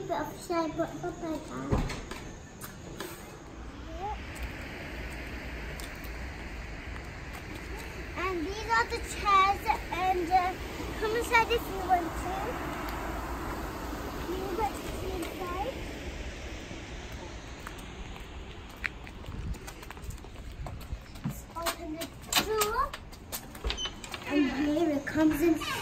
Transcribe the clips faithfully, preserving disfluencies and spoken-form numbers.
little bit of shade, but not like that. And these are the chairs, and uh, come inside if you want to. You want to see inside? Let's open the door, and here it comes inside.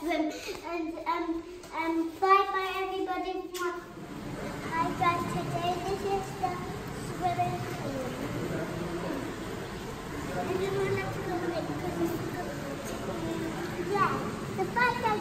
Swim and um um bye bye everybody. Hi guys, today this is the swimming pool. I don't want to go away because it's good. Yeah, the bye guys.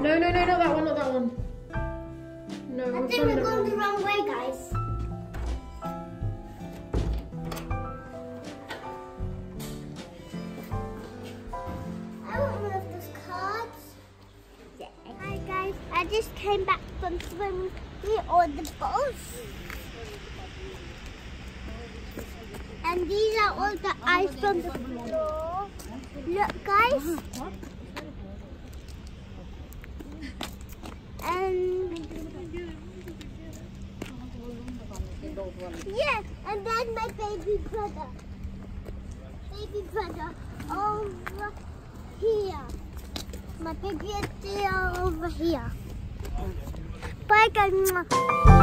No, no, no, not that one, not that one. No, I we're think we're going one. the wrong way, guys. I want one of those cards. Yeah. Hi, guys. I just came back from swimming with all the balls. And these are all the ice from the floor. Look, guys. Yeah, and then my baby brother, baby brother over here. My baby is still over here. Bye guys.